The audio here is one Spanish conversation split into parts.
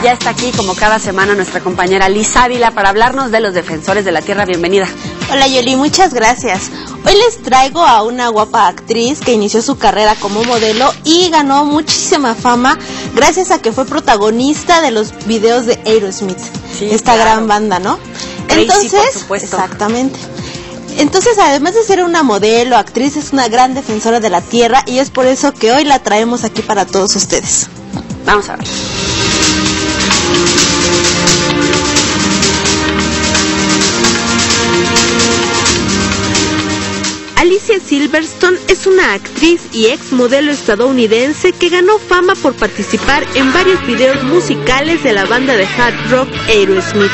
Y ya está aquí, como cada semana, nuestra compañera Lizet Ávila para hablarnos de los Defensores de la Tierra. Bienvenida. Hola Yoli, muchas gracias. Hoy les traigo a una guapa actriz que inició su carrera como modelo y ganó muchísima fama gracias a que fue protagonista de los videos de Aerosmith, sí, esta gran banda, ¿no? Crazy, por supuesto. Exactamente. Entonces, además de ser una modelo, actriz, es una gran defensora de la tierra y es por eso que hoy la traemos aquí para todos ustedes. Vamos a ver. Alicia Silverstone es una actriz y ex modelo estadounidense que ganó fama por participar en varios videos musicales de la banda de hard rock Aerosmith.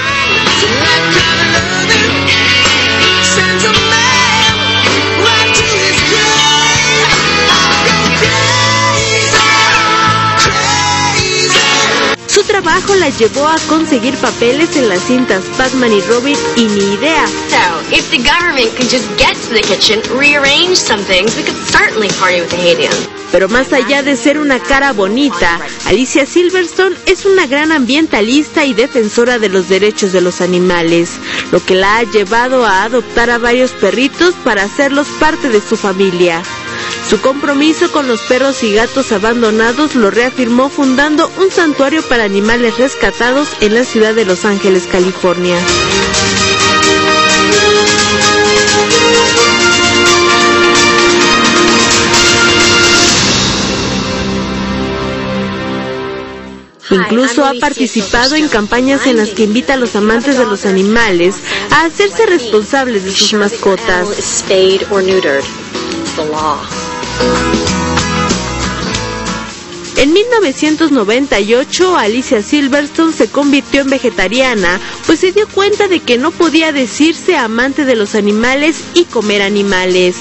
Su trabajo la llevó a conseguir papeles en las cintas Batman y Robin y Ni Idea. So, if the government could just get to the kitchen, rearrange some things, we could certainly party with the Haitians. Pero más allá de ser una cara bonita, Alicia Silverstone es una gran ambientalista y defensora de los derechos de los animales, lo que la ha llevado a adoptar a varios perritos para hacerlos parte de su familia. Su compromiso con los perros y gatos abandonados lo reafirmó fundando un santuario para animales rescatados en la ciudad de Los Ángeles, California. Incluso ha participado en campañas en las que invita a los amantes de los animales a hacerse responsables de sus mascotas. En 1998, Alicia Silverstone se convirtió en vegetariana, pues se dio cuenta de que no podía decirse amante de los animales y comer animales.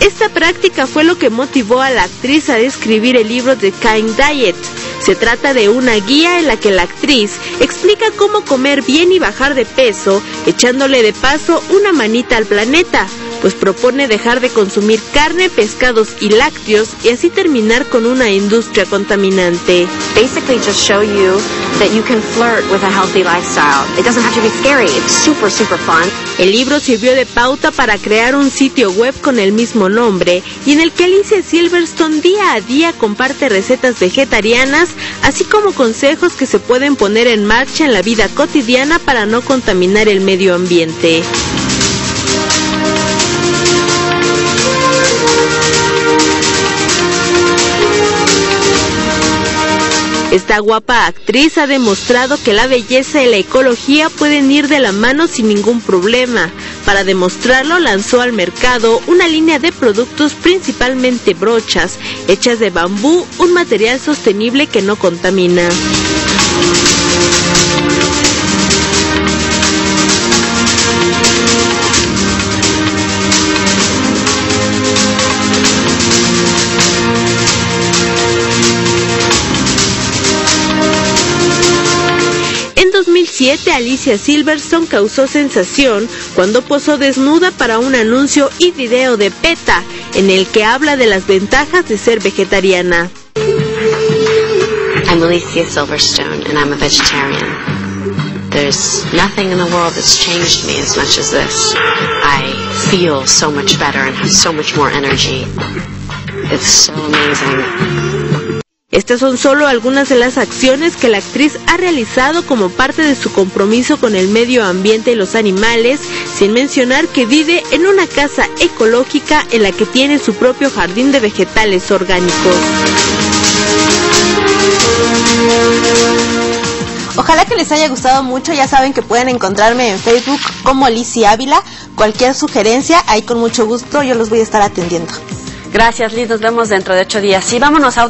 Esta práctica fue lo que motivó a la actriz a escribir el libro The Kind Diet. Se trata de una guía en la que la actriz explica cómo comer bien y bajar de peso, echándole de paso una manita al planeta, pues propone dejar de consumir carne, pescados y lácteos y así terminar con una industria contaminante. Basically just show you that you can flirt with a healthy lifestyle. It doesn't have to be scary. It's super, super fun. El libro sirvió de pauta para crear un sitio web con el mismo nombre y en el que Alicia Silverstone día a día comparte recetas vegetarianas, así como consejos que se pueden poner en marcha en la vida cotidiana para no contaminar el medio ambiente. Esta guapa actriz ha demostrado que la belleza y la ecología pueden ir de la mano sin ningún problema. Para demostrarlo, lanzó al mercado una línea de productos, principalmente brochas, hechas de bambú, un material sostenible que no contamina. En 2007, Alicia Silverstone causó sensación cuando posó desnuda para un anuncio y video de PETA, en el que habla de las ventajas de ser vegetariana. I'm Alicia Silverstone and I'm a vegetarian. There's nothing in the world that's changed me as much as this. I feel so much better and have so much more energy. It's so amazing. Estas son solo algunas de las acciones que la actriz ha realizado como parte de su compromiso con el medio ambiente y los animales, sin mencionar que vive en una casa ecológica en la que tiene su propio jardín de vegetales orgánicos. Ojalá que les haya gustado mucho, ya saben que pueden encontrarme en Facebook como Lizet Ávila. Cualquier sugerencia, ahí con mucho gusto yo los voy a estar atendiendo. Gracias Liz, nos vemos dentro de 8 días. Y vámonos a